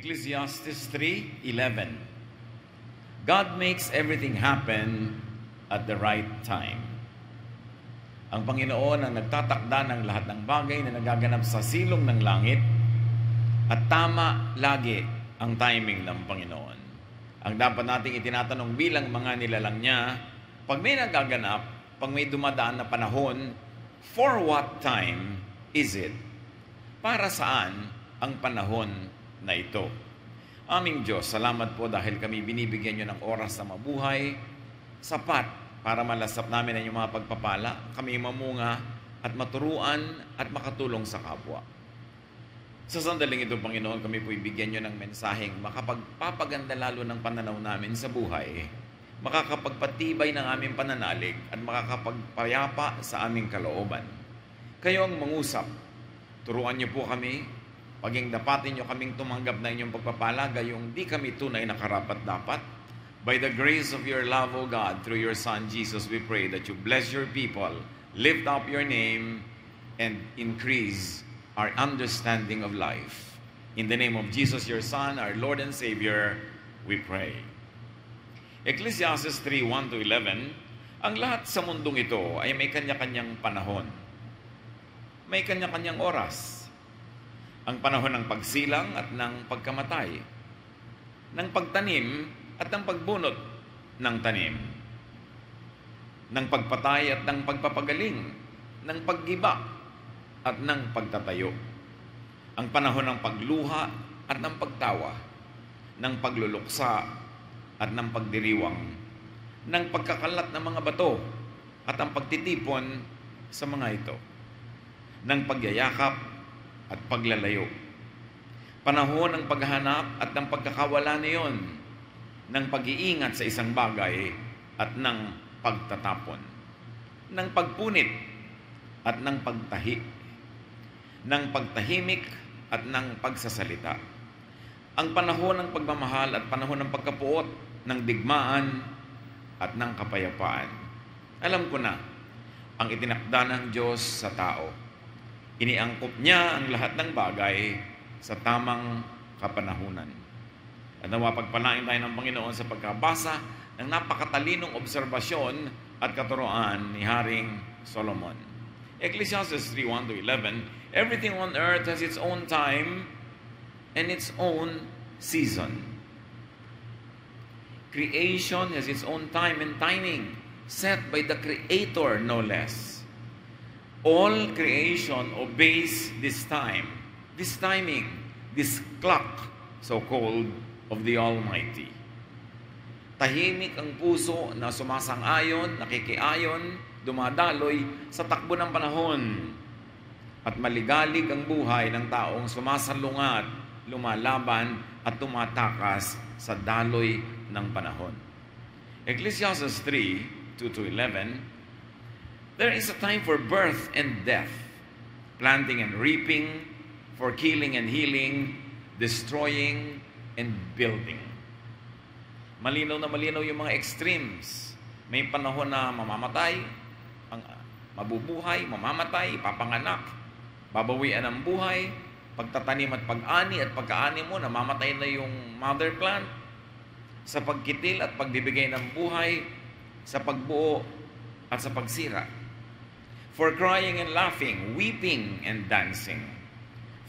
Ecclesiastes 3:11. God makes everything happen at the right time. Ang Panginoon ang nagtatakda ng lahat ng bagay na nagaganap sa silong ng langit at tama lagi ang timing ng Panginoon. Ang dapat nating itinatanong bilang mga nilalang niya, pag may nagaganap, pag may dumadaan na panahon, for what time is it? Para saan ang panahon na ito? Aming Diyos, salamat po dahil kami binibigyan nyo ng oras na mabuhay, sapat para malasap namin ang iyong mga pagpapala, kami mamunga at maturuan at makatulong sa kapwa. Sa sandaling ito, Panginoon, kami po ibigyan nyo ng mensaheng makapagpapaganda lalo ng pananaw namin sa buhay, makakapagpatibay ng aming pananalig at makakapagpayapa sa aming kalooban. Kayo ang mangusap. Turuan niyo po kami, paging dapatin niyo kaming tumanggap na inyong pagpapala, gayong di kami tunay na karapat-dapat. By the grace of your love, O God, through your Son, Jesus, we pray that you bless your people, lift up your name, and increase our understanding of life. In the name of Jesus, your Son, our Lord and Savior, we pray. Ecclesiastes 3:1-11, ang lahat sa mundong ito ay may kanya-kanyang panahon. May kanya-kanyang oras. Ang panahon ng pagsilang at ng pagkamatay, ng pagtanim at ng pagbunot ng tanim, ng pagpatay at ng pagpapagaling, ng paggiba at ng pagtatayo, ang panahon ng pagluha at ng pagtawa, ng pagluluksa at ng pagdiriwang, ng pagkakalat ng mga bato at ang pagtitipon sa mga ito, ng pagyayakap at paglalayo. Panahon ng paghahanap at ng pagkakawala niyon, ng pag-iingat sa isang bagay at ng pagtatapon, ng pagpunit at ng pagtahi, ng pagtahimik at ng pagsasalita. Ang panahon ng pagmamahal at panahon ng pagkapuot, ng digmaan at ng kapayapaan. Alam ko na ang itinakda ng Diyos sa tao. Iniangkop niya ang lahat ng bagay sa tamang kapanahunan. At napapagpalain tayo ng Panginoon sa pagkabasa ng napakatalinong obserbasyon at katuroan ni Haring Solomon. Ecclesiastes 3:1-11, everything on earth has its own time and its own season. Creation has its own time and timing, set by the Creator no less. All creation obeys this time, this timing, this clock, so-called, of the Almighty. Tahimik ang puso na sumasang-ayon, nakikiayon, dumadaloy sa takbo ng panahon. At maligalig ang buhay ng taong sumasalungat, lumalaban at tumatakas sa daloy ng panahon. Ecclesiastes 3:2-11, there is a time for birth and death, planting and reaping, for killing and healing, destroying and building. Malinaw na malinaw yung mga extremes. May panahon na mamamatay, mabubuhay, mamamatay, papanganak, babawian ang buhay, pagtatanim at pag-ani at pagkaani mo, namamatay na yung mother plant, sa pagkitil at pagbibigay ng buhay, sa pagbuo at sa pagsira. For crying and laughing, weeping and dancing,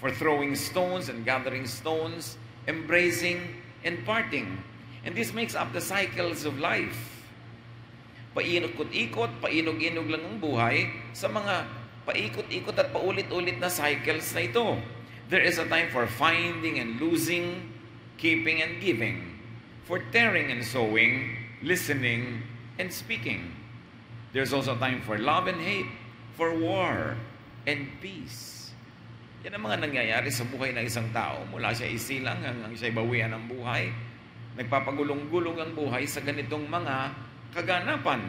for throwing stones and gathering stones, embracing and parting. And this makes up the cycles of life. Paikot-ikot, painog-inog lang ang buhay sa mga paikot-ikot at paulit-ulit na cycles na ito. There is a time for finding and losing, keeping and giving, for tearing and sowing, listening and speaking. There's also time for love and hate, for war and peace. Yan ang mga nangyayari sa buhay ng isang tao. Mula siya isilang hanggang siya bawian ng buhay. Nagpapagulong-gulong ang buhay sa ganitong mga kaganapan.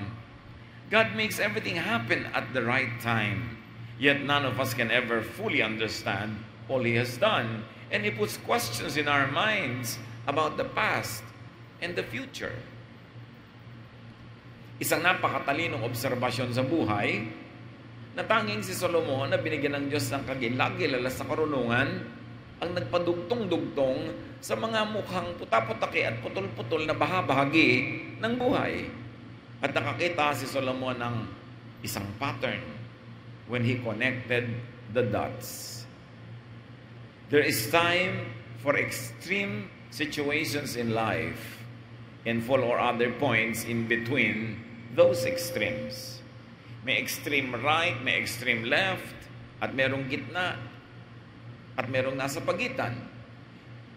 God makes everything happen at the right time. Yet none of us can ever fully understand all He has done. And He puts questions in our minds about the past and the future. Isang napakatalinong obserbasyon sa buhay, natanging si Solomon na binigyan ng Diyos ng kagilagilala sa karunungan ang nagpadugtong-dugtong sa mga mukhang putaputaki at putol-putol na bahagi ng buhay. At nakakita si Solomon ng isang pattern when he connected the dots. There is time for extreme situations in life and follow other points in between those extremes. May extreme right, may extreme left, at merong gitna, at merong nasa pagitan.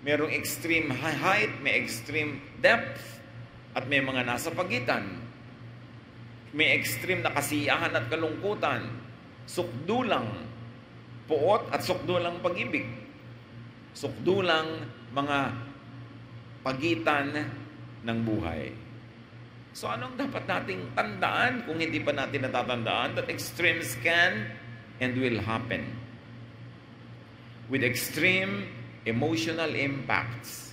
Merong extreme height, may extreme depth, at may mga nasa pagitan. May extreme na kasiyahan at kalungkutan, sukdulang puot at sukdulang pag-ibig, sukdulang mga pagitan ng buhay. So anong dapat nating tandaan kung hindi pa natin natatandaan? That extremes can and will happen. With extreme emotional impacts,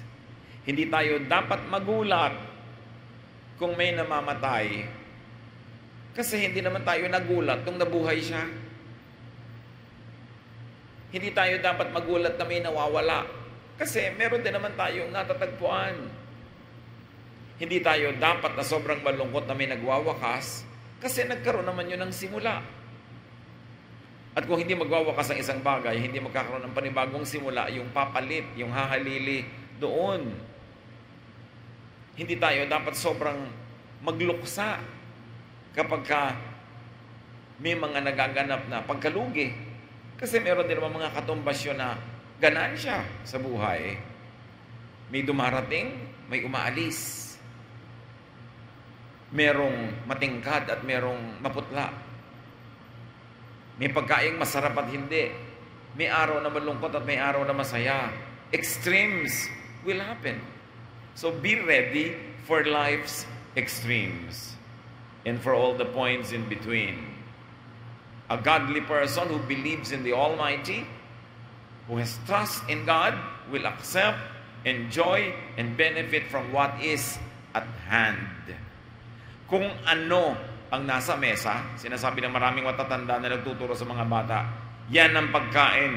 hindi tayo dapat magulat kung may namamatay kasi hindi naman tayo nagulat kung nabuhay siya. Hindi tayo dapat magulat na may nawawala kasi meron din naman tayong natatagpuan. Hindi tayo dapat na sobrang malungkot na may nagwawakas kasi nagkaroon naman yun ng simula. At kung hindi magwawakas ang isang bagay, hindi magkakaroon ng panibagong simula, yung papalit, yung hahalili doon. Hindi tayo dapat sobrang magluksa kapag ka may mga nagaganap na pagkalugi. Kasi meron din naman mga katumbasyon na ganansya sa buhay. May dumarating, may umaalis. Merong matingkad at merong maputla. May pagkaing masarap at hindi. May araw na malungkot at may araw na masaya. Extremes will happen. So be ready for life's extremes and for all the points in between. A godly person who believes in the Almighty, who has trust in God, will accept, enjoy, and benefit from what is at hand. Kung ano ang nasa mesa, sinasabi ng maraming matatanda na nagtuturo sa mga bata, yan ang pagkain.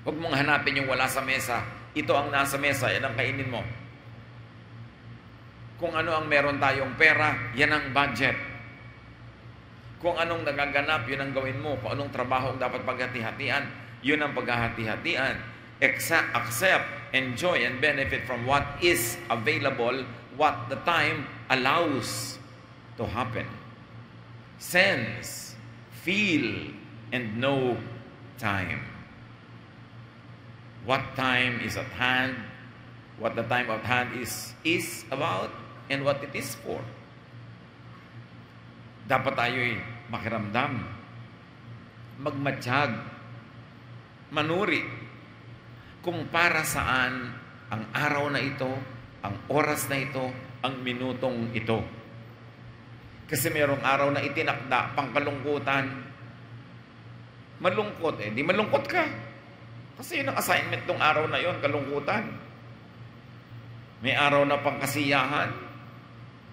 Huwag mong hanapin yung wala sa mesa. Ito ang nasa mesa, yan ang kainin mo. Kung ano ang meron tayong pera, yan ang budget. Kung anong nagaganap, yun ang gawin mo. Kung anong trabaho ang dapat paghati-hatian, yun ang paghati-hatian. Accept, enjoy, and benefit from what is available, what the time allows to happen. Sense, feel, and know time. What time is at hand, what the time at hand is about, and what it is for. Dapat tayo'y makiramdam, magmatsyag, manuri kung para saan ang araw na ito, ang oras na ito, ang minutong ito. Kasi merong araw na itinakda pangkalungkutan. Malungkot, di malungkot ka. Kasi yun ang assignment ng araw na yon, kalungkutan. May araw na pangkasiyahan.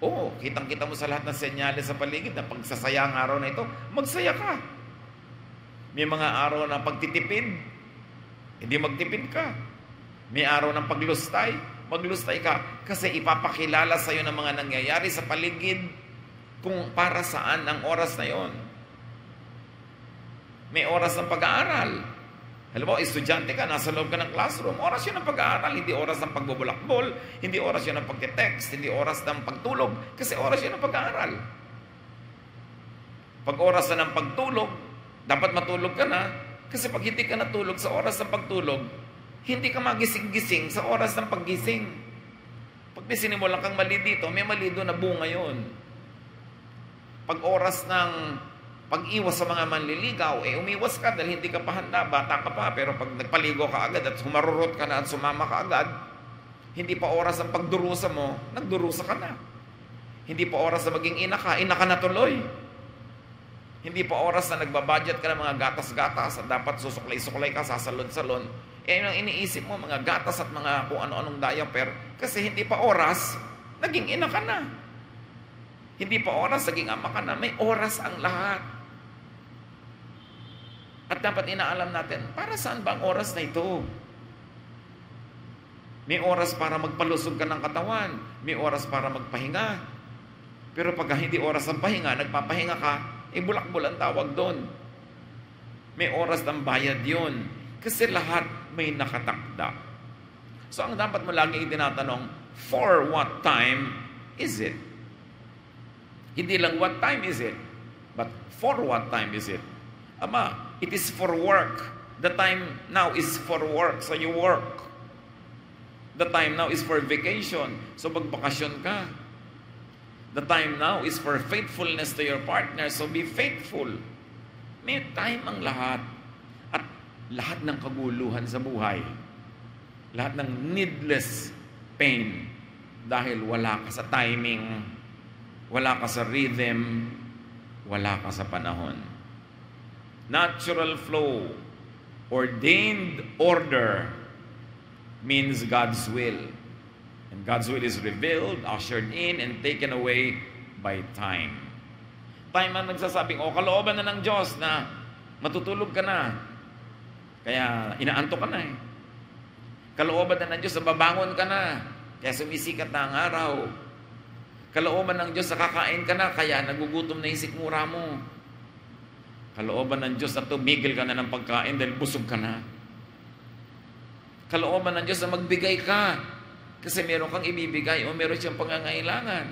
Oo, kitang-kita mo sa lahat ng senyales sa paligid na pagsasaya ang araw na ito, magsaya ka. May mga araw na pagtitipid, di magtipid ka. May araw ng paglustay, maglustay ka kasi ipapakilala sa iyo ng mga nangyayari sa paligid kung para saan ang oras na yon. May oras ng pag-aaral. Halimbawa, estudyante ka, nasa loob ka ng classroom, oras yun ng pag-aaral, hindi oras ng pagbubulakbol, hindi oras yun ng pagte-text, hindi oras ng pagtulog, kasi oras yun ng pag-aaral. Pag oras na ng pagtulog, dapat matulog ka na, kasi pag hindi ka natulog sa oras ng pagtulog, hindi ka magising-gising sa oras ng paggising. Pag may sinimulan kang mali dito, may mali doon na bunga yun. Pag oras ng pag-iwas sa mga manliligaw, umiwas ka dahil hindi ka pa handa, bata ka pa, pero pag nagpaligo ka agad at sumarurot ka na at sumama ka agad, hindi pa oras ang pagdurusa mo, nagdurusa ka na. Hindi pa oras na maging ina ka na tuloy. Hindi pa oras na nagbabudget ka ng mga gatas-gatas at dapat susuklay-suklay ka sa salon-salon. Eh, ang iniisip mo, mga gatas at mga kung ano-anong diaper, kasi hindi pa oras, naging ina ka na. Hindi pa oras, naging ama ka na. May oras ang lahat. At dapat inaalam natin, para saan ba ang oras na ito? May oras para magpalusog ka ng katawan, may oras para magpahinga. Pero pagka hindi oras ng pahinga, nagpapahinga ka, bulak-bulan tawag doon. May oras ng bayad yun. Kasi lahat may nakatakda. So ang dapat mo lagi itinatanong, for what time is it? Hindi lang what time is it, but for what time is it? Ama, it is for work. The time now is for work, so you work. The time now is for vacation, so magbakasyon ka. The time now is for faithfulness to your partner, so be faithful. May time ang lahat. At lahat ng kaguluhan sa buhay, lahat ng needless pain, dahil wala ka sa timing, wala ka sa rhythm, wala ka sa panahon. Natural flow, ordained order, means God's will. And God's will is revealed, ushered in, and taken away by time. Time ang nagsasabing, o kalooban na ng Diyos na matutulog ka na. Kaya inaanto ka na eh. Kalooban na ng Diyos na babangon ka na. Kaya sumisikat na ang araw. Kalooban ng Diyos na kakain ka na. Kaya nagugutom na yung sikmura mo. Kalooban ng Diyos na tumigil ka na ng pagkain dahil busog ka na. Kalooban ng Diyos na magbigay ka kasi meron kang ibibigay o meron siyang pangangailangan.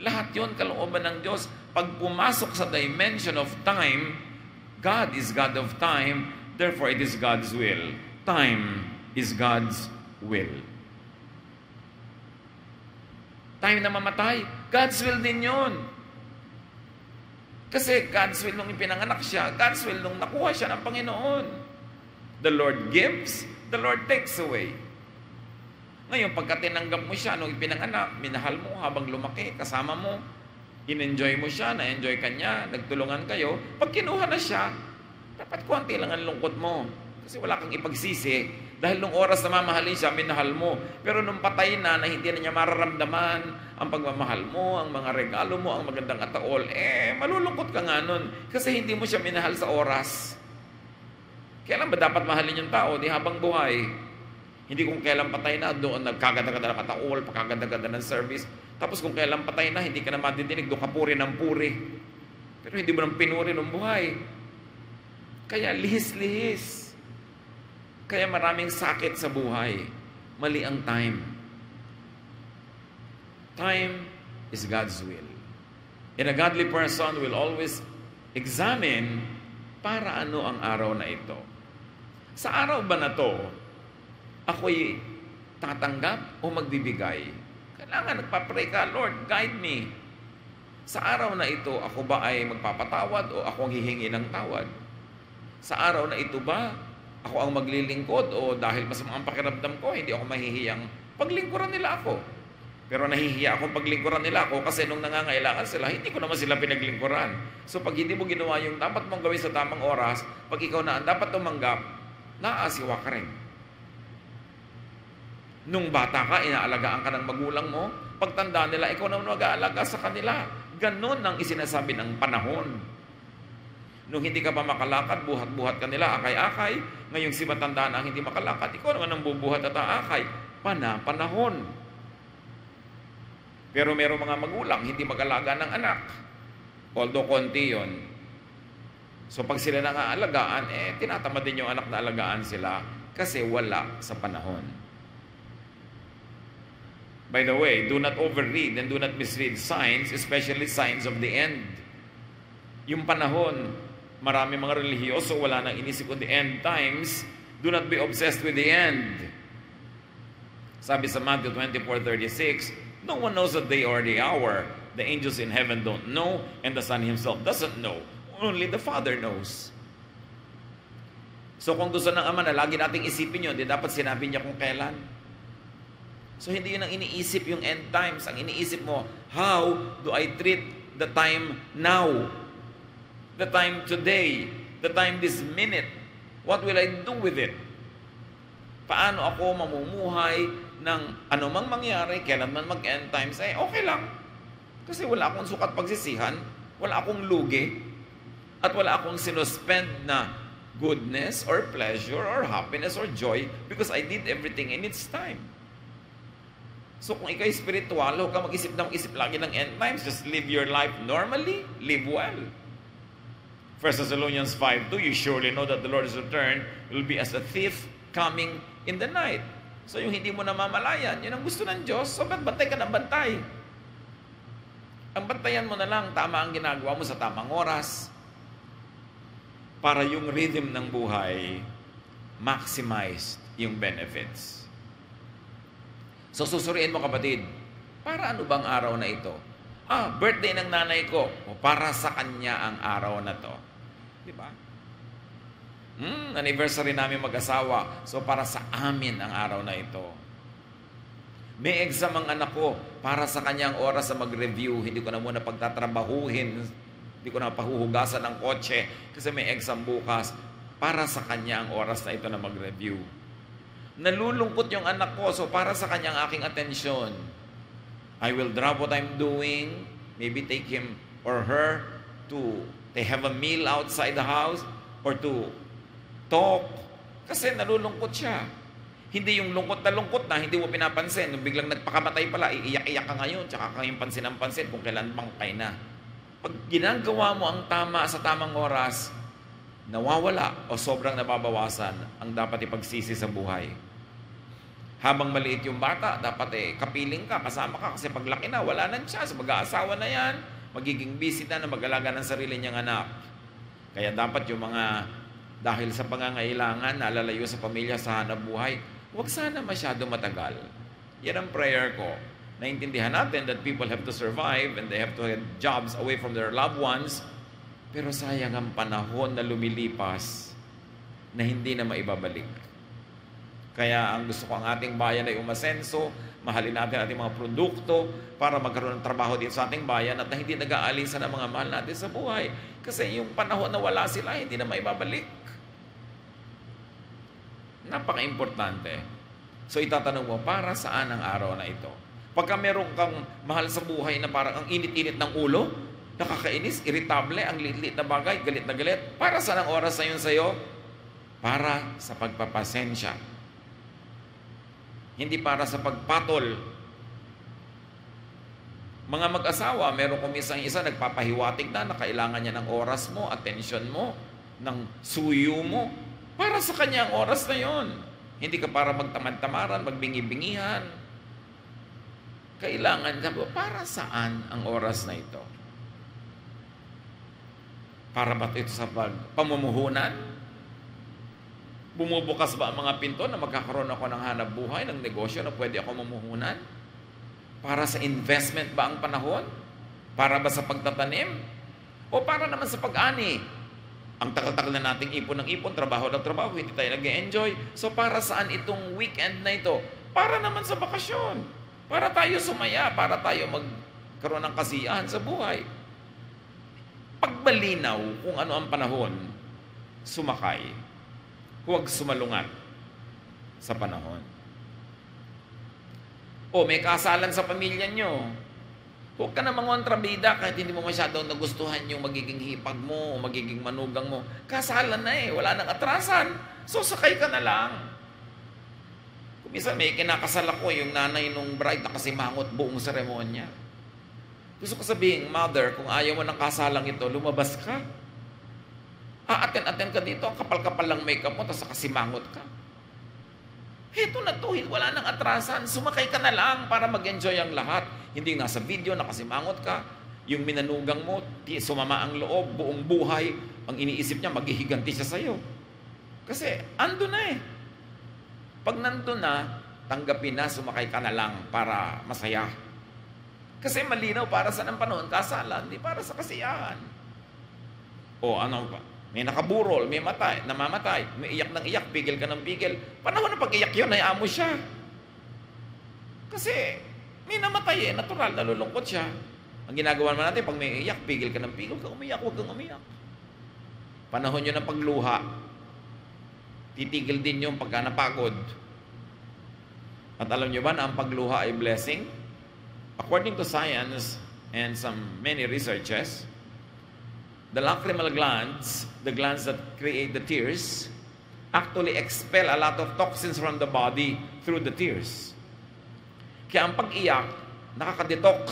Lahat yun, kalooban ng Diyos. Pag pumasok sa dimension of time, God is God of time, therefore it is God's will. Time is God's will. Time na mamatay, God's will din yun. Kasi God's will nung ipinanganak siya, God's will nung nakuha siya ng Panginoon. The Lord gives, the Lord takes away. Ngayon, pagka tinanggap mo siya, nung ipinanganak, minahal mo habang lumaki, kasama mo, in-enjoy mo siya, na-enjoy ka niya, nagtulungan kayo, pag kinuha na siya, dapat konti lang ang lungkot mo. Kasi wala kang ipagsisi. Dahil nung oras na mamahalin siya, minahal mo. Pero nung patay na hindi na niya mararamdaman ang pagmamahal mo, ang mga regalo mo, ang magandang ataol, malulungkot ka nga nun. Kasi hindi mo siya minahal sa oras. Kailan ba dapat mahalin yung tao? Di habang buhay. Hindi kung kailan patay na, doon nagkaganda-ganda ng kataol, pagkaganda-ganda ng service. Tapos kung kailan patay na, hindi ka na madidinig, doon ka puri ng puri. Pero hindi mo nang pinuri ng buhay. Kaya lihis-lihis. Kaya maraming sakit sa buhay. Mali ang time. Time is God's will. And a godly person will always examine para ano ang araw na ito. Sa araw ba na to, ako'y tatanggap o magbibigay? Kailangan nagpa-pray ka, Lord, guide me. Sa araw na ito, ako ba ay magpapatawad o ako ang hihingi ng tawad? Sa araw na ito ba, ako ang maglilingkod o dahil masama ang pakiramdam ko, hindi ako mahihiyang paglingkuran nila ako? Pero nahihiya akong paglingkuran nila ako kasi nung nangangailangan sila, hindi ko naman sila pinaglingkuran. So pag hindi mo ginawa yung dapat mong gawin sa tamang oras, pag ikaw na ang dapat tumanggap, naasiwa ka rin. Nung bata ka, inaalagaan ka ng magulang mo. Pagtanda nila, ikaw na mag-aalaga sa kanila. Ganon ang isinasabi ng panahon. Nung hindi ka pa makalakad, buhat-buhat ka nila, akay-akay. Ngayong si matanda na ang hindi makalakad, ikaw naman ang bubuhat at aakay. Pana-panahon. Pero merong mga magulang, hindi mag-alaga ng anak. Although konti yun. So pag sila nang-aalagaan, tinatamad din yung anak na alagaan sila kasi wala sa panahon. By the way, do not overread and do not misread signs, especially signs of the end. Yung panahon, marami mga relihiyoso, wala nang inisip on the end times. Do not be obsessed with the end. Sabi sa Matthew 24:36, no one knows the day or the hour. The angels in heaven don't know, and the Son himself doesn't know. Only the Father knows. So kung gusto ng Ama na lagi nating isipin yun, di dapat sinabi niya kung kailan. So, hindi yun ang iniisip yung end times. Ang iniisip mo, how do I treat the time now? The time today? The time this minute? What will I do with it? Paano ako mamumuhay ng anumang mangyari, kailan man mag-end times? Okay lang. Kasi wala akong sukat pagsisihan, wala akong lugi, at wala akong sinuspend na goodness or pleasure or happiness or joy because I did everything in its time. So kung ikay spiritual, huwag ka mag-isip na mag-isip lagi ng end times. Just live your life normally. Live well. 1 Thessalonians 5:2, you surely know that the Lord's return will be as a thief coming in the night. So yung hindi mo namamalayan, yun ang gusto ng Diyos. So ba't bantay ka ng bantay? Ang bantayan mo na lang, tama ang ginagawa mo sa tamang oras para yung rhythm ng buhay maximize yung benefits. So susuriin mo kapatid, para ano bang araw na ito? Ah, birthday ng nanay ko. O, para sa kanya ang araw na to. Di ba? Anniversary namin mag-asawa. So, para sa amin ang araw na ito. May exam ang anak ko. Para sa kanya ang oras na mag-review. Hindi ko na muna pagtatrabahuhin. Hindi ko na pahuhugasan ng kotse. Kasi may exam bukas. Para sa kanya ang oras na ito na mag-review. Nalulungkot yung anak ko. So, para sa kanya ang aking atensyon. I will drop what I'm doing. Maybe take him or her to they have a meal outside the house or to talk. Kasi nalulungkot siya. Hindi yung lungkot na hindi mo pinapansin. Nung biglang nagpakamatay pala, iiyak-iyak ka ngayon, tsaka kayong pansin ang pansin kung kailan pangkay na. Pag ginagawa mo ang tama sa tamang oras, nawawala o sobrang nababawasan ang dapat ipagsisi sa buhay. Habang maliit yung bata, dapat kapiling ka, kasama ka. Kasi paglaki na, wala nang chance. Mag-aasawa na yan, magiging busy na mag-alaga ng sarili niyang anak. Kaya dapat yung mga dahil sa pangangailangan, nalalayo sa pamilya, sa hanap buhay, huwag sana masyado matagal. Yan ang prayer ko. Naintindihan natin that people have to survive and they have to get jobs away from their loved ones. Pero sayang ang panahon na lumilipas na hindi na maibabalik. Kaya ang gusto ko ang ating bayan ay umasenso, mahalin natin ating mga produkto para magkaroon ng trabaho dito sa ating bayan at na hindi nag-aalisan ang mga mahal natin sa buhay. Kasi yung panahon na wala sila, hindi na maibabalik. Napaka-importante. So itatanong mo, para saan ang araw na ito? Pagka meron kang mahal sa buhay na parang ang init-init ng ulo, nakakainis, irritable, ang liit-liit na bagay, galit na galit, para saan ang oras na yun sa'yo? Para sa pagpapasensya. Hindi para sa pagpatol. Mga mag-asawa, meron kung isang-isa nagpapahiwatig na kailangan niya ng oras mo, atensyon mo, ng suyo mo. Para sa kanya ang oras na yon. Hindi ka para magtamad-tamaran, magbingi-bingihan. Kailangan ka, para saan ang oras na ito? Para ba ito sa pamumuhunan? Bumubukas ba ang mga pinto na magkakaroon ako ng hanap buhay, ng negosyo na pwede ako mamuhunan? Para sa investment ba ang panahon? Para ba sa pagtatanim? O para naman sa pag-ani? Ang takal-takal na nating ipon ng ipon, trabaho ng trabaho, hindi tayo nag-e-enjoy. So para saan itong weekend na ito? Para naman sa bakasyon. Para tayo sumaya, para tayo magkaroon ng kasiyahan sa buhay. Pagbalinaw kung ano ang panahon, sumakay. Huwag sumalungat sa panahon. O may kasalan sa pamilya nyo, huwag ka namang kontrabida kahit hindi mo masyadong nagustuhan yung magiging hipag mo o magiging manugang mo. Kasalan na wala nang atrasan. So sakay ka na lang. Kuminsan may kinakasal ako yung nanay nung bride na kasi mangot buong seremonya. Gusto ko sabihin, mother, kung ayaw mo ng kasalang ito, lumabas ka. Aaten-aten ka dito, ang kapal-kapal lang makeup mo, tapos kasimangot ka. Heto na to, wala nang atrasan. Sumakay ka na lang para mag-enjoy ang lahat. Hindi nasa video, nakasimangot ka. Yung minanugang mo, sumama ang loob, buong buhay. Ang iniisip niya, maghihiganti siya sa'yo. Kasi, ando na Pag nandun na, tanggapin na, sumakay ka na lang para masaya. Kasi malinaw, para sa ng panahon, kasalan, hindi para sa kasiyahan. O ano pa? May nakaburol, may matay, namamatay, may iyak ng iyak, pigil ka ng pigil. Panahon na pag-iyak yun, hayaan mo siya. Kasi may namatay natural, nalulungkot siya. Ang ginagawa naman natin, pag may iyak, pigil ka ng pigil, huwag kang umiyak, huwag kang umiyak. Panahon yun ng pagluha. Titigil din yung pagka napagod. At alam nyo ba na ang pagluha ay blessing? According to science and many researches, The lacrimal glands, the glands that create the tears, actually expel a lot of toxins from the body through the tears. Kaya ang pag-iyak, nakaka-detox.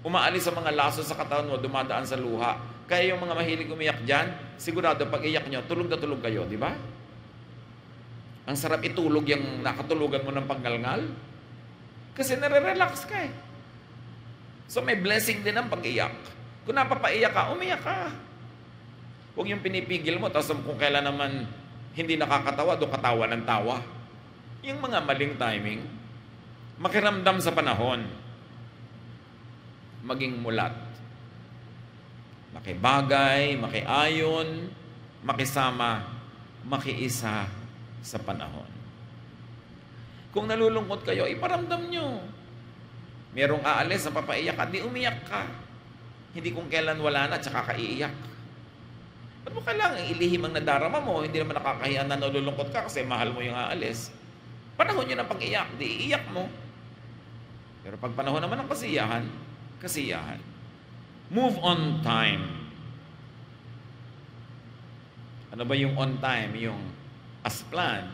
Umaalis sa mga laso sa katawan mo, dumadaan sa luha. Kaya yung mga mahilig umiyak dyan, sigurado pag-iyak nyo, tulog na tulog kayo, di ba? Ang sarap itulog yung nakatulugan mo ng paggalngal. Kasi nare-relax ka eh. So may blessing din ang pag-iyak. Kung napapaiyak ka, umiyak ka. Huwag yung pinipigil mo, tapos kung kailan naman hindi nakakatawa, doon katawa ng tawa. Yung mga maling timing, makiramdam sa panahon, maging mulat. Makibagay, makiayon, makisama, makiisa sa panahon. Kung nalulungkot kayo, iparamdam nyo. Merong aalis na papaiyak ka, di umiyak ka. Hindi kung kailan wala na, tsaka kaiiyak. Ba't mo kailangan ilihim ang nadarama mo? Hindi naman nakakahiya na nalulungkot ka kasi mahal mo yung aalis. Panahon yun ang pag-iyak, di iiyak mo. Pero pag panahon naman ang kasiyahan, kasiyahan. Move on time. Ano ba yung on time? Yung as planned,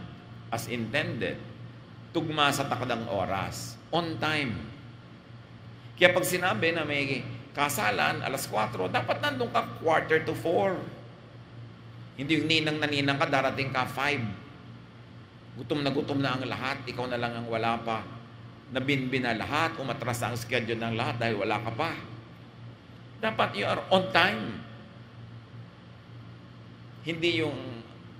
as intended, tugma sa takdang oras. On time. Kaya pag sinabi na may kasalan, alas 4, dapat nandun ka quarter to 4. Hindi yung ninang-naninang ka, darating ka 5. Gutom na ang lahat, ikaw na lang ang wala pa. Nabinbin na lahat, umatras ang schedule ng lahat dahil wala ka pa. Dapat you are on time. Hindi yung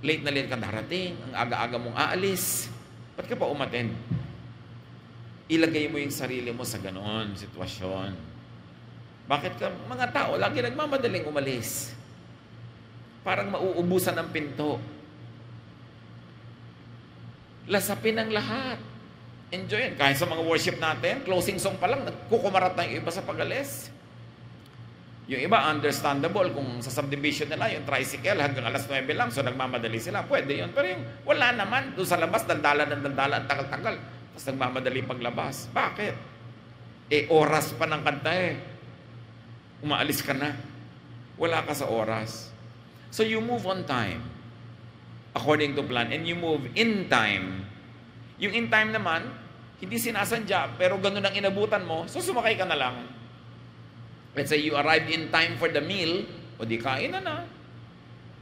late na late ka darating, ang aga-aga mong aalis. Ba't ka pa umaten? Ilagay mo yung sarili mo sa ganoon sitwasyon. Bakit ka, mga tao, lagi nagmamadaling umalis? Parang mauubusan ang pinto. Lasapin ang lahat. Enjoy yan. Kahit sa mga worship natin, closing song pa lang, nagkukumarat na yung iba sa pag-alis. Yung iba, understandable. Kung sa subdivision nila, yung tricycle, hanggang alas 9 lang, so nagmamadali sila, pwede yun. Pero yung wala naman, doon sa labas, dandala ng dandala, tagal-tagal. Tapos nagmamadali paglabas. Bakit? Eh, oras pa ng kanta eh. Umaalis ka na. Wala ka sa oras. So you move on time according to plan and you move in time. Yung in time naman, hindi sinasadya pero ganun ang inabutan mo, so sumakay ka na lang. Let's say you arrived in time for the meal, o di kain na na.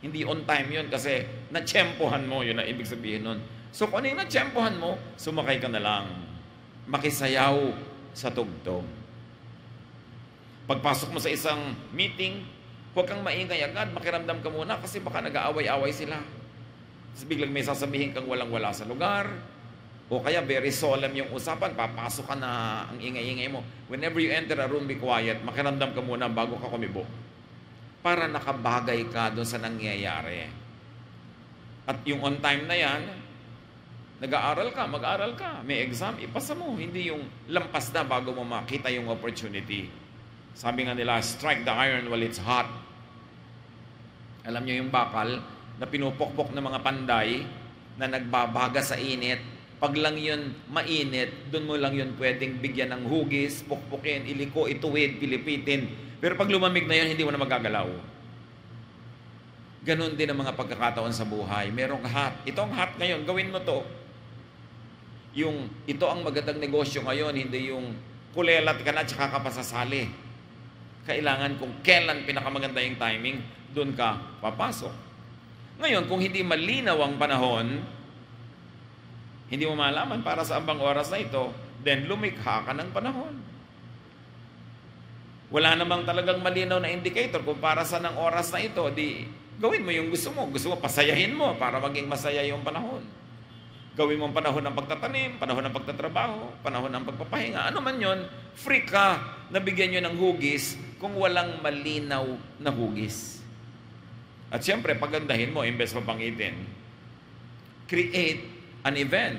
Hindi on time yun kasi natsyempohan mo, yun ang ibig sabihin nun. So kung ano yung natsyempohan mo, sumakay ka na lang. Makisayaw sa tugtog. Pagpasok mo sa isang meeting, huwag kang maingay agad, makiramdam ka muna kasi baka nag-aaway-away sila. Tapos biglang may sasabihin kang walang-wala sa lugar, o kaya very solemn yung usapan, papasok ka na ang ingay-ingay mo. Whenever you enter a room, be quiet, makiramdam ka muna bago ka kumibo. Para nakabagay ka doon sa nangyayari. At yung on time na yan, nag-aaral ka, mag-aaral ka, may exam, ipasa mo. Hindi yung lampas na bago mo makita yung opportunity. Sabi nga nila, strike the iron while it's hot. Alam nyo yung bakal na pinupokpok ng mga panday na nagbabaga sa init. Pag lang yun mainit, dun mo lang yun pwedeng bigyan ng hugis, pukpukin, iliko, ituwid, pilipitin. Pero pag lumamig na yun, hindi mo na magagalaw. Ganon din ang mga pagkakataon sa buhay. Merong hot. Itong hot ngayon, gawin mo to. Yung ito ang magandang negosyo ngayon, hindi yung kulelat ka na tsaka ka pasasali. Kailangan kung kailan pinakamaganda yung timing, doon ka papasok. Ngayon, kung hindi malinaw ang panahon, hindi mo malaman para sa ambang oras na ito, then lumikha ka ng panahon. Wala namang talagang malinaw na indicator kung para sa ng oras na ito, di gawin mo yung gusto mo. Gusto mo, pasayahin mo para maging masaya yung panahon. Gawin mo ang panahon ng pagtatanim, panahon ng pagtatrabaho, panahon ng pagpapahinga. Ano man yun, free ka na bigyan yun ng hugis kung walang malinaw na hugis. At siyempre, pagandahin mo, imbes mapangitin. Create an event.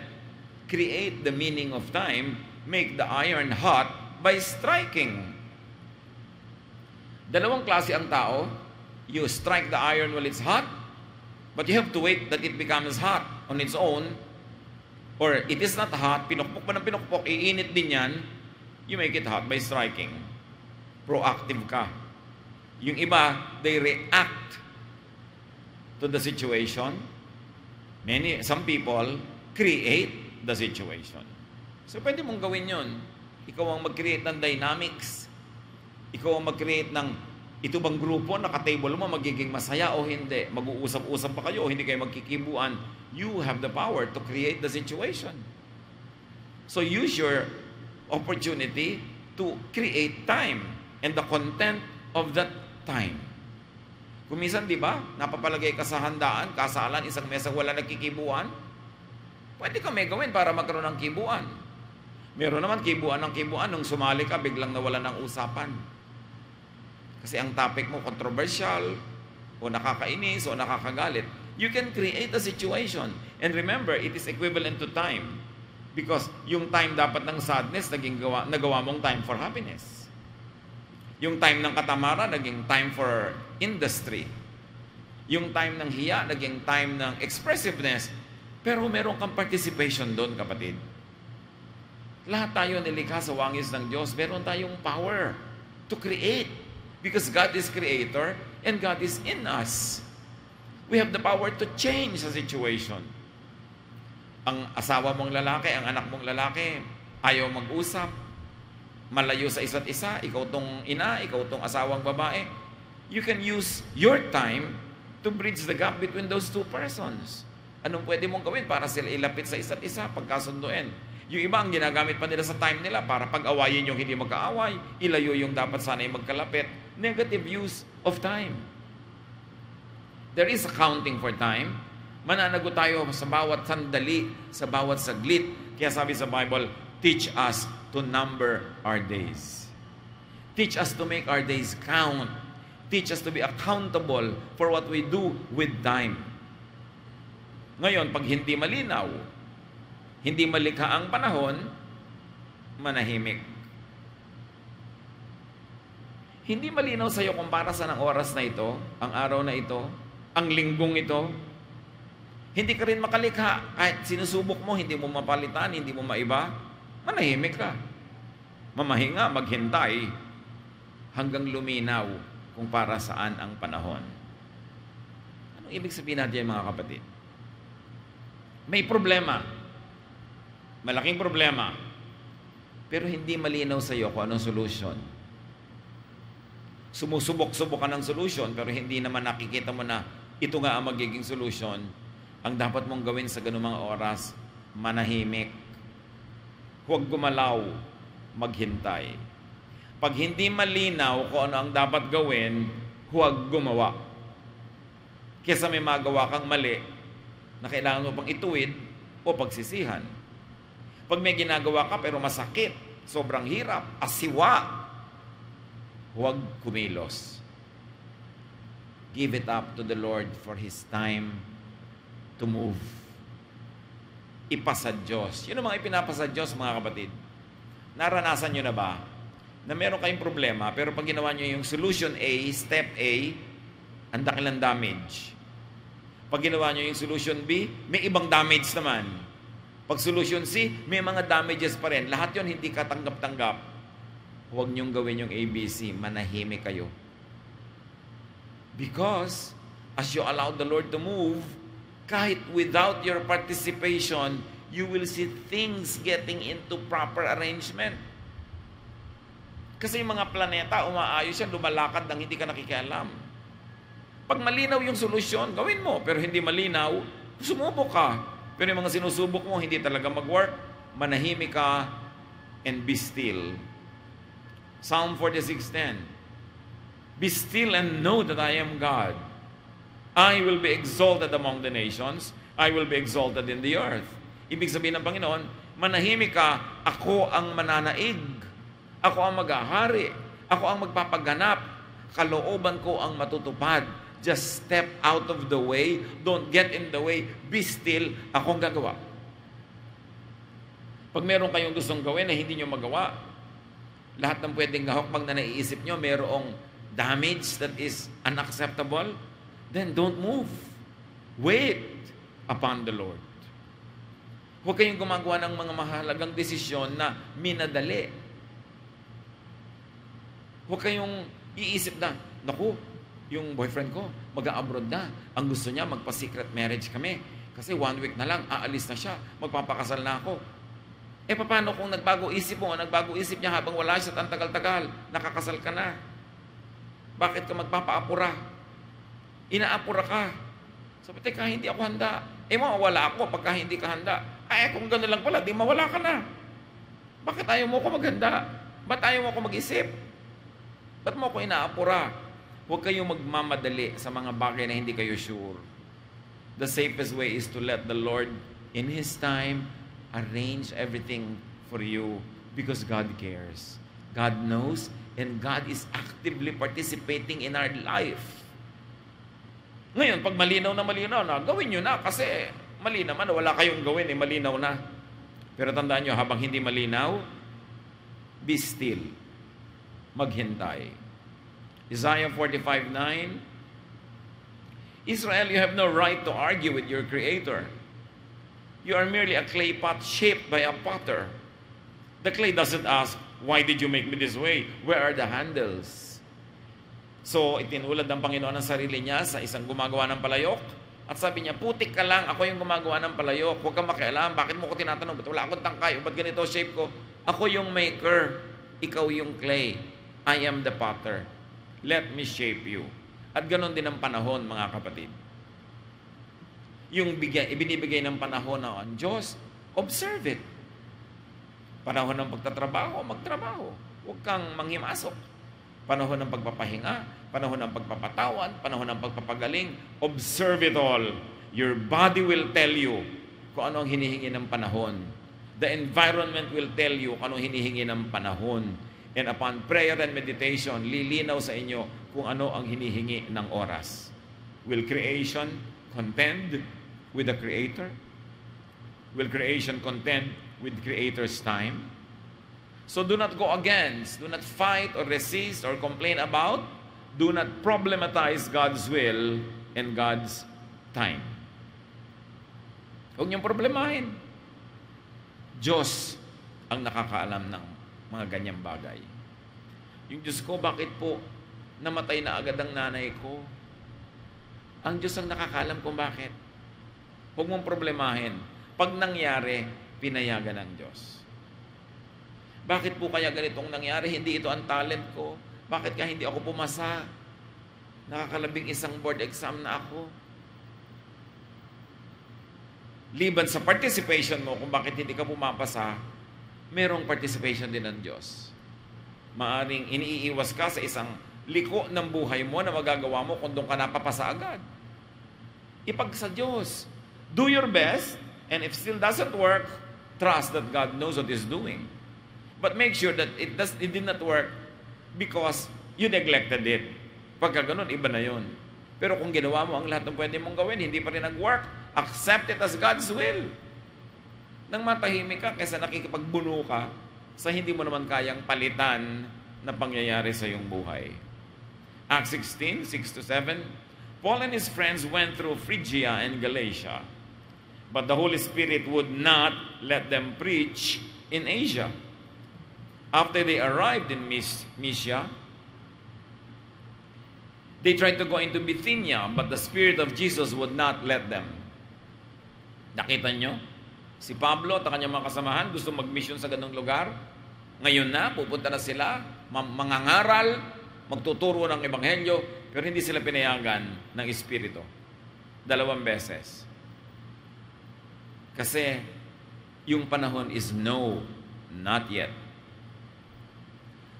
Create the meaning of time. Make the iron hot by striking. Dalawang klase ang tao. You strike the iron while it's hot, but you have to wait that it becomes hot on its own. Or it is not hot, pinukpok pa ng pinukpok, iinit din yan, you make it hot by striking. Proactive ka. Yung iba, they react to the situation. Some people create the situation. So, pwede mong gawin yun. Ikaw ang mag-create ng dynamics. Ikaw ang mag-create ng ito bang grupo, nakatable mo, magiging masaya o hindi. Mag-uusap-usap pa kayo o hindi kayo magkikibuan. You have the power to create the situation. So, use your opportunity to create time and the content of that time. Kung minsan, di ba, napapalagay ka sa handaan, kasalan, isang mesa, wala nagkikibuan, pwede ka may gawin para magkaroon ng kibuan. Meron naman kibuan ng kibuan, nung sumali ka, biglang nawala ng usapan. Kasi ang topic mo, controversial, o nakakainis, o nakakagalit. You can create a situation. And remember, it is equivalent to time. Because yung time dapat ng sadness, nagawa mong time for happiness. Yung time ng katamara, naging time for industry. Yung time ng hiya, naging time ng expressiveness. Pero meron kang participation doon, kapatid. Lahat tayo nilikha sa wangis ng Diyos. Meron tayong power to create. Because God is creator and God is in us. We have the power to change the situation. Ang asawa mong lalaki, ang anak mong lalaki, ayaw mag-usap, malayo sa isa't isa, ikaw tong ina, ikaw tong asawang babae. You can use your time to bridge the gap between those two persons. Anong pwede mong gawin para sila ilapit sa isa't isa, pagkasunduin? Yung iba ang ginagamit pa nila sa time nila para pag-awayin yung hindi magkaaway, ilayo yung dapat sana'y magkalapit. Negative use of time. There is accounting for time. Mananagot tayo sa bawat sandali, sa bawat saglit. Kaya sabi sa Bible, teach us to number our days. Teach us to make our days count. Teach us to be accountable for what we do with time. Ngayon, pag hindi malinaw, hindi malikha ang panahon, manahimik. Hindi malinaw sa iyo kung para saan ang oras na ito, ang araw na ito, ang linggong ito. Hindi ka rin makalikha. Kahit sinusubok mo, hindi mo mapalitan, hindi mo maiba, manahimik ka. Mamahinga, maghintay, hanggang luminaw kung para saan ang panahon. Anong ibig sabihin natin, mga kapatid? May problema. Malaking problema. Pero hindi malinaw sa iyo kung anong solusyon. Sumusubok-subok ka ng solusyon, pero hindi naman nakikita mo na ito nga ang magiging solusyon. Ang dapat mong gawin sa ganung mga oras, manahimik. Huwag gumalaw, maghintay. Pag hindi malinaw kung ano ang dapat gawin, huwag gumawa. Kesa may magawa kang mali na kailangan mo pang ituwid o pagsisihan. Pag may ginagawa ka pero masakit, sobrang hirap, asiwa, huwag kumilos. Give it up to the Lord for His time to move. Ipasa Diyos. Yun ang mga ipinapasa Diyos, mga kapatid. Naranasan nyo na ba na meron kayong problema, pero pag ginawa nyo yung solution A, step A, ang dakilang damage. Pag ginawa nyo yung solution B, may ibang damage naman. Pag solution C, may mga damages pa rin. Lahat yon hindi katanggap-tanggap. Huwag nyong gawin yung ABC. Manahimik kayo. Because as you allow the Lord to move, kahit without your participation, you will see things getting into proper arrangement. Kasi yung mga planeta, umaayos yan, lumalakad nang hindi ka nakikialam. Pag malinaw yung solusyon, gawin mo. Pero hindi malinaw, sumubok ka. Pero yung mga sinusubok mo, hindi talaga mag-work. Manahimik ka and be still. Psalm 46:10. Be still and know that I am God. I will be exalted among the nations. I will be exalted in the earth. Ibig sabihin ng Panginoon, manahimik ka, ako ang mananaig. Ako ang mag-ahari. Ako ang magpapaganap. Kalooban ko ang matutupad. Just step out of the way. Don't get in the way. Be still. Ako ang gagawa. Pag meron kayong gustong gawin na hindi nyo magawa, lahat ng pwedeng gahokbang na naiisip nyo, merong damage that is unacceptable, then don't move. Wait upon the Lord. Huwag kayong gumagawa ng mga mahalagang desisyon na minadali. Huwag kayong iisip na, naku, yung boyfriend ko, mag-a-abroad na. Ang gusto niya, magpa-secret marriage kami. Kasi 1 week na lang, aalis na siya. Magpapakasal na ako. Eh, paano kung nagbago isip mo, nagbago isip niya habang wala siya at ang tagal-tagal, nakakasal ka na? Bakit ka magpapaapura? Inaapura ka. Sabi, teka, hindi ako handa. Eh, mawawala ako pagka hindi ka handa. Ay, kung gano'n lang pala, di mawala ka na. Bakit ayaw mo ako maghanda? Ba't ayaw mo ako mag-isip? Ba't mo ako inaapura? Huwag kayong magmamadali sa mga bagay na hindi kayo sure. The safest way is to let the Lord, in His time, arrange everything for you because God cares. God knows and God is actively participating in our life. Ngayon, pag malinaw na, gawin nyo na kasi mali naman, wala kayong gawin, eh, malinaw na. Pero tandaan nyo, habang hindi malinaw, be still. Maghintay. Isaiah 45:9, Israel, you have no right to argue with your Creator. You are merely a clay pot shaped by a potter. The clay doesn't ask, why did you make me this way? Where are the handles? So, itinulad ng Panginoon ang sarili niya sa isang gumagawa ng palayok. At sabi niya, putik ka lang, ako yung gumagawa ng palayok. Huwag kang makialam, bakit mo ko tinatanong? Ba't wala akong tangkay? Ba't ganito shape ko? Ako yung maker. Ikaw yung clay. I am the potter. Let me shape you. At ganon din ang panahon, mga kapatid. Yung ibinibigay ng panahon ng Diyos, observe it. Panahon ng pagtatrabaho, magtrabaho. Huwag kang manghimasok. Panahon ng pagpapahinga, panahon ng pagpapatawan, panahon ng pagpapagaling. Observe it all. Your body will tell you kung ano ang hinihingi ng panahon. The environment will tell you kung ano ang hinihingi ng panahon. And upon prayer and meditation, lilinaw sa inyo kung ano ang hinihingi ng oras. Will creation contend with the Creator? Will creation contend with Creator's time? So do not go against, do not fight or resist or complain about, do not problematize God's will and God's time. Huwag niyong problemahin. Diyos ang nakakaalam ng mga ganyang bagay. Yung Diyos ko, bakit po namatay na agad ang nanay ko? Ang Diyos ang nakakaalam kung bakit. Huwag mong problemahin. Pag nangyari, pinayagan ng Diyos. Bakit po kaya ganitong nangyari? Hindi ito ang talent ko. Bakit kaya hindi ako pumasa? Nakakalabing isang board exam na ako. Liban sa participation mo kung bakit hindi ka pumapasa, merong participation din ng Diyos. Maaring iniiwas ka sa isang liko ng buhay mo na magagawa mo kung doon ka napapasa agad. Ipagsa Diyos. Do your best, and if still doesn't work, trust that God knows what He's doing. But make sure that it did not work because you neglected it. Pagka ganun, iba na yun. Pero kung ginawa mo ang lahat ng pwede mong gawin, hindi pa rin nag-work, accept it as God's will. Nang matahimik ka kaysa nakikipagbuno ka sa hindi mo naman kayang palitan na pangyayari sa iyong buhay. Acts 16, 6-7, Paul and his friends went through Phrygia and Galatia, but the Holy Spirit would not let them preach in Asia. After they arrived in Mysia, they tried to go into Bithynia, but the Spirit of Jesus would not let them. Nakita nyo? Si Pablo at kanyang mga kasamahan gusto mag-mission sa ganung lugar. Ngayon na, pupunta na sila, mangangaral, magtuturo ng ebanghelyo, pero hindi sila pinayagan ng Espiritu. 2 beses. Kasi, yung panahon is no, not yet.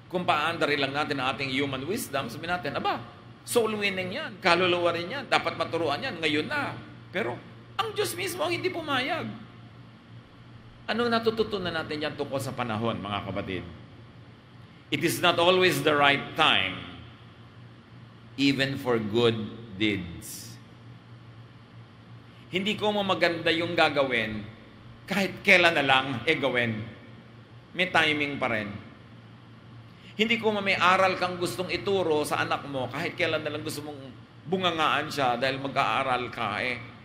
Kung paandari lang natin ang ating human wisdom, sabihin natin, aba, soul winning yan, kaluluwa rin yan, dapat maturuan yan, ngayon na. Pero, ang Diyos mismo ang hindi pumayag. Anong natututunan natin yan tungkol sa panahon, mga kapatid? It is not always the right time, even for good deeds. Hindi ko maganda yung gagawin, kahit kailan na lang, gawin. May timing pa rin. Hindi ko may aral kang gustong ituro sa anak mo, kahit kailan na lang gusto mong bungangaan siya dahil mag-aaral ka,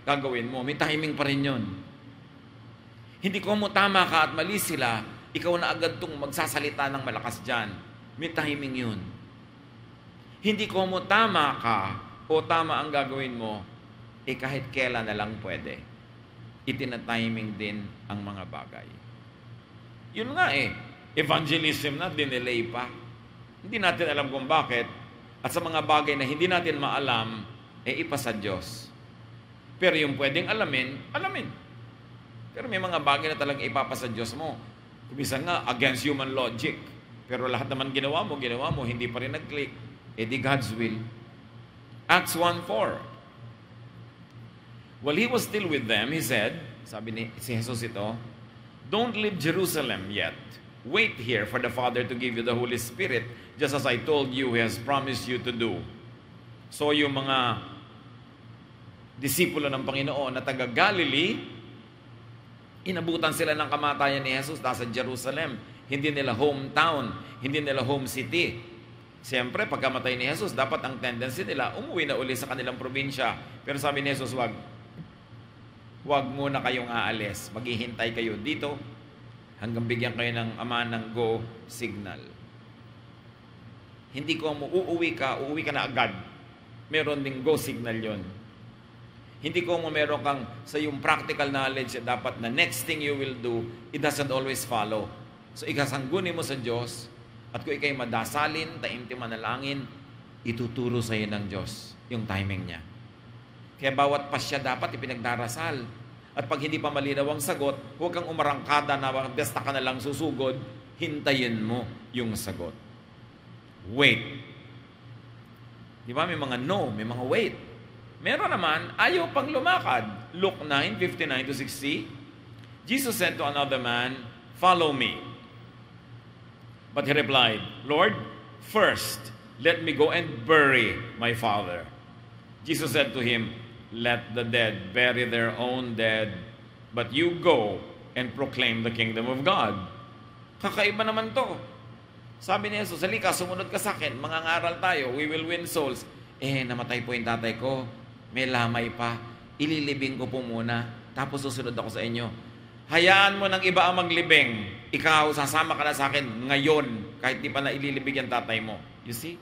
gagawin mo. May timing pa rin yun. Hindi ko mo tama ka at mali sila, ikaw na agad tong magsasalita ng malakas dyan. May timing yun. Hindi ko mo tama ka o tama ang gagawin mo, eh kahit kailan na lang pwede. Itinatiming din ang mga bagay. Yun nga eh, evangelism na dinelay pa. Hindi natin alam kung bakit. At sa mga bagay na hindi natin maalam, eh ipasa Diyos. Pero yung pwedeng alamin, alamin. Pero may mga bagay na talagang ipapasa Diyos mo. Kumisang nga, against human logic. Pero lahat naman ginawa mo, hindi pa rin nag-click. Eh di God's will. Acts 1:4. While he was still with them, he said, sabi ni si Jesus ito, "Don't leave Jerusalem yet. Wait here for the Father to give you the Holy Spirit, just as I told you He has promised you to do." So yung mga disipulo ng Panginoon na taga Galilee, inabutan sila ng kamatayan ni Jesus, nasa Jerusalem. Hindi nila hometown, hindi nila home city. Siyempre, pagkamatay ni Jesus, dapat ang tendency nila, umuwi na uli sa kanilang probinsya. Pero sabi ni Jesus, wag muna kayong aalis. Maghihintay kayo dito hanggang bigyan kayo ng Ama ng go signal. Hindi ko uuwi ka na agad. Meron ding go signal yon. Hindi ko mo meron kang sa yung practical knowledge dapat na next thing you will do, it doesn't always follow. So ikasanggunin mo sa Diyos at kung ikay madasalin, taimtim manalangin, ituturo sa iyo ng Diyos yung timing niya. Kaya bawat pasya dapat ipinagdarasal. At pag hindi pa malinaw ang sagot, huwag kang umarangkada na basta ka na lang susugod, hintayin mo yung sagot. Wait. Di ba may mga no, may mga wait. Meron naman, ayaw pang lumakad. Luke 9:59-60. Jesus said to another man, "Follow me." But he replied, "Lord, first, let me go and bury my father." Jesus said to him, "Let the dead bury their own dead, but you go and proclaim the kingdom of God." Kakaiba naman to. Sabi ni Jesus, "Halika, sumunod ka sa akin, mangangaral tayo, we will win souls." Eh, namatay po yung tatay ko. May lamay pa. Ililibing ko po muna. Tapos susunod ako sa inyo. Hayaan mo ng iba ang maglibing. Ikaw, sasama ka na sa akin ngayon. Kahit di pa na ililibig yung tatay mo. You see?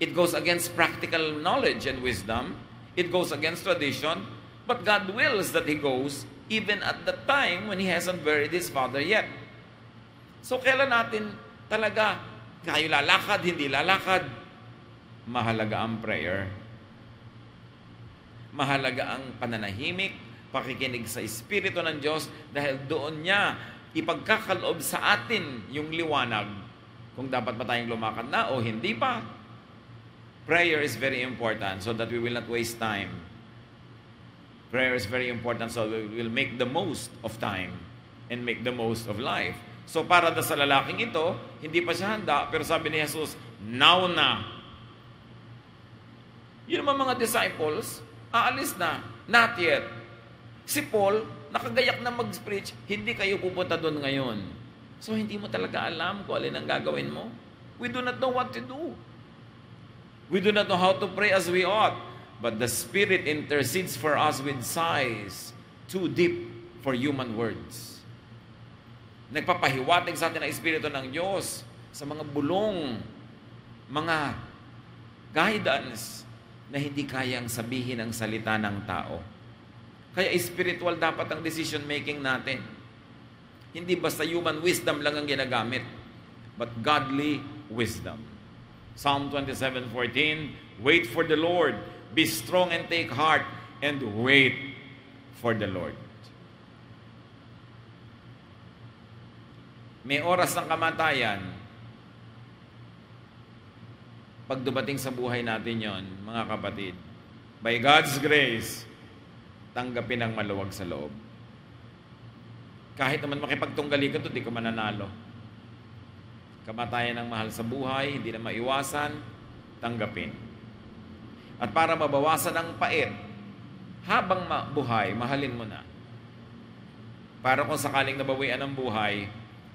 It goes against practical knowledge and wisdom. It goes against tradition. But God wills that he goes even at the time when he hasn't buried his father yet. So, kailan natin talaga tayo lalakad, hindi lalakad? Mahalaga ang prayer. Mahalaga ang pananahimik, pakikinig sa Espiritu ng Diyos dahil doon niya ipagkakaloob sa atin yung liwanag kung dapat ba tayong lumakad na o hindi pa. Prayer is very important so that we will not waste time. Prayer is very important so we will make the most of time and make the most of life. So para na sa lalaking ito, hindi pa siya handa pero sabi ni Jesus, now na. Yun naman mga disciples, aalis na, not yet. Si Paul, nakagayak na mag-preach, hindi kayo pupunta doon ngayon. So, hindi mo talaga alam kung alin ang gagawin mo. We do not know what to do. We do not know how to pray as we ought. But the Spirit intercedes for us with sighs too deep for human words. Nagpapahiwatig sa atin ang Espiritu ng Diyos sa mga bulong, mga guidance, na hindi kayang sabihin ang salita ng tao. Kaya spiritual dapat ang decision making natin. Hindi basta human wisdom lang ang ginagamit, but godly wisdom. Psalm 27:14, "Wait for the Lord, be strong and take heart, and wait for the Lord." May oras ng kamatayan. Pagdubating sa buhay natin yon, mga kapatid, by God's grace, tanggapin ang maluwag sa loob. Kahit naman makipagtunggali ka ito, di ka mananalo. Kamatayan ng mahal sa buhay, hindi na maiwasan, tanggapin. At para mabawasan ang pait, habang buhay, mahalin mo na. Para kung sakaling nabawian ang buhay,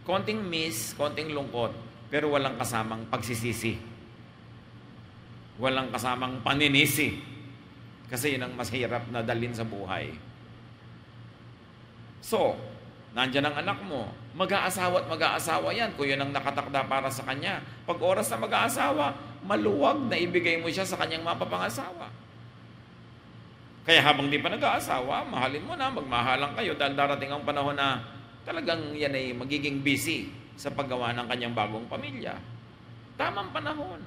konting miss, konting lungkot, pero walang kasamang pagsisisi. Walang kasamang paninisi. Kasi yun ang mas hirap na dalhin sa buhay. So, nandiyan ang anak mo. Mag-aasawa at mag-aasawa yan. Kung yun ang nakatakda para sa kanya. Pag oras na mag-aasawa, maluwag na ibigay mo siya sa kanyang mapapangasawa. Kaya habang di pa nag-aasawa, mahalin mo na, magmahalan kayo dahil darating ang panahon na talagang yan ay magiging busy sa paggawa ng kanyang bagong pamilya. Tamang panahon.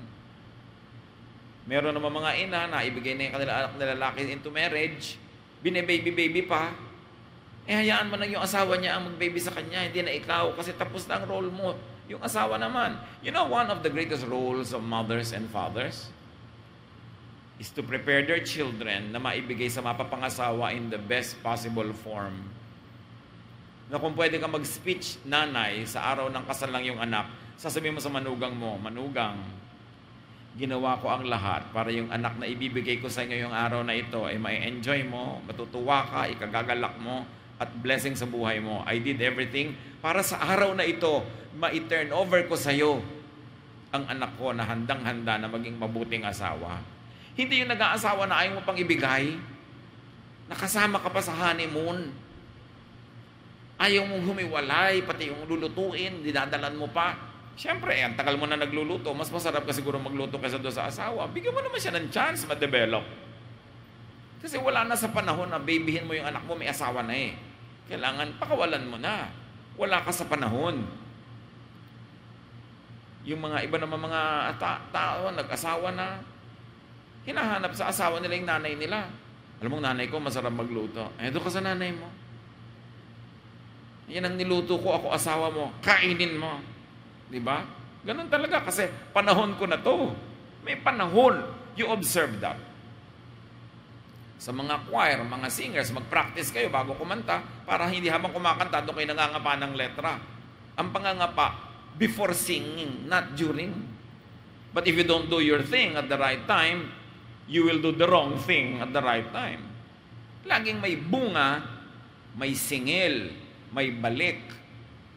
Meron naman mga ina na ibigay na yung kanilang anak na lalaki into marriage, bine-baby-baby pa, eh hayaan mo na yung asawa niya ang mag-baby sa kanya, hindi na ikaw kasi tapos na ang role mo. Yung asawa naman, you know, one of the greatest roles of mothers and fathers is to prepare their children na maibigay sa mapapangasawa in the best possible form. Na kung pwede ka mag-speech nanay sa araw ng kasal ng yung anak, sasabihin mo sa manugang mo, manugang, ginawa ko ang lahat para yung anak na ibibigay ko sa inyo yung araw na ito ay ma-enjoy mo, matutuwa ka, ikagagalak mo, at blessing sa buhay mo. I did everything para sa araw na ito, ma-turn over ko sa iyo ang anak ko na handang-handa na maging mabuting asawa. Hindi yung nag-aasawa na ayaw mo pang ibigay, nakasama ka pa sa honeymoon, ayaw mong humiwalay, pati yung lulutuin, dinadalan mo pa. Siyempre, ang tagal mo na nagluluto, mas masarap ka siguro magluto kaysa doon sa asawa. Bigyan mo naman siya ng chance ma-develop. Kasi wala na sa panahon na babyhin mo yung anak mo, may asawa na eh. Kailangan pakawalan mo na. Wala ka sa panahon. Yung mga iba naman mga tao, nag-asawa na, hinahanap sa asawa nila yung nanay nila. Alam mo, nanay ko, masarap magluto. Eh, doon ka sa nanay mo. Yan ang niluto ko, ako asawa mo. Kainin mo. Diba? Ganun talaga kasi panahon ko na to. May panahon. You observe that. Sa mga choir, mga singers, mag-practice kayo bago kumanta para hindi habang kumakanta doon kayo nangangapa ng letra. Ang pangangapa, before singing, not during. But if you don't do your thing at the right time, you will do the wrong thing at the right time. Laging may bunga, may singil, may balik,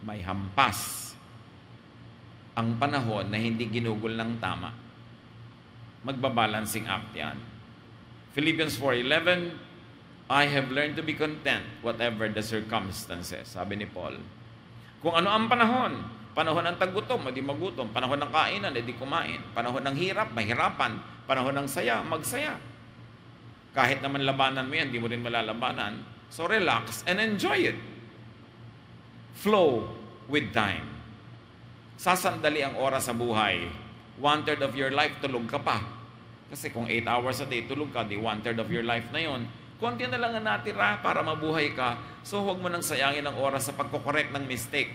may hampas. Ang panahon na hindi ginugol ng tama. Magbabalancing act yan. Philippians 4:11, I have learned to be content whatever the circumstances, sabi ni Paul. Kung ano ang panahon, panahon ng taggutom, hindi magutom, panahon ng kainan, hindi kumain, panahon ng hirap, mahirapan, panahon ng saya, magsaya. Kahit naman labanan mo yan, hindi mo rin malalabanan. So relax and enjoy it. Flow with time. Sasandali ang oras sa buhay. 1/3 of your life, tulog ka pa. Kasi kung 8 hours a day tulog ka, di 1/3 of your life na yon. Konti na lang ang natira para mabuhay ka. So huwag mo nang sayangin ang oras sa pagkokorrect ng mistake.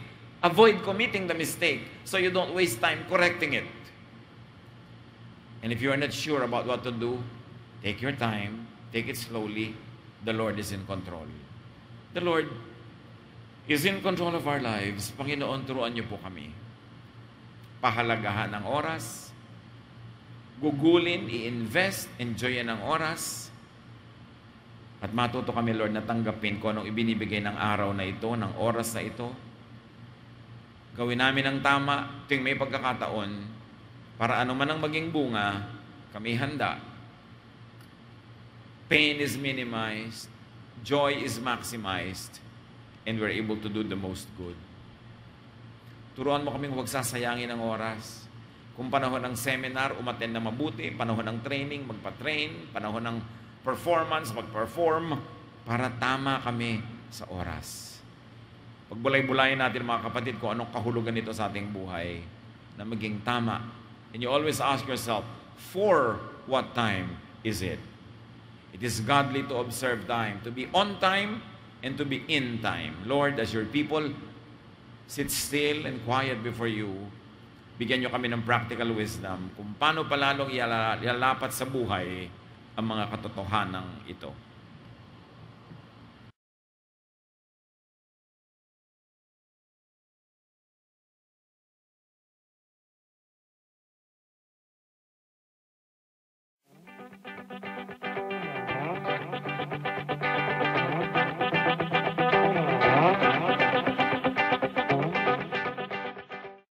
Avoid committing the mistake so you don't waste time correcting it. And if you are not sure about what to do, take your time, take it slowly. The Lord is in control. The Lord is in control of our lives. Panginoon, turuan niyo po kami. Pahalagahan ang oras. Gugulin, i-invest, enjoy yan ang oras. At matuto kami, Lord, na tanggapin ko anong ibinibigay ng araw na ito, ng oras na ito. Gawin namin ang tama tuwing may pagkakataon para ano man ang maging bunga, kami handa. Pain is minimized, joy is maximized, and we're able to do the most good. Turuan mo kaming huwag sasayangin ang oras. Kung panahon ng seminar, umattend na mabuti. Panahon ng training, magpa-train. Panahon ng performance, mag-perform. Para tama kami sa oras. Pagbulay-bulayin natin mga kapatid kung anong kahulugan nito sa ating buhay na maging tama. And you always ask yourself, for what time is it? It is godly to observe time, to be on time and to be in time. Lord, as your people sit still and quiet before you, bigyan nyo kami ng practical wisdom kung paano palalong ilalapat sa buhay ang mga katotohanan ito.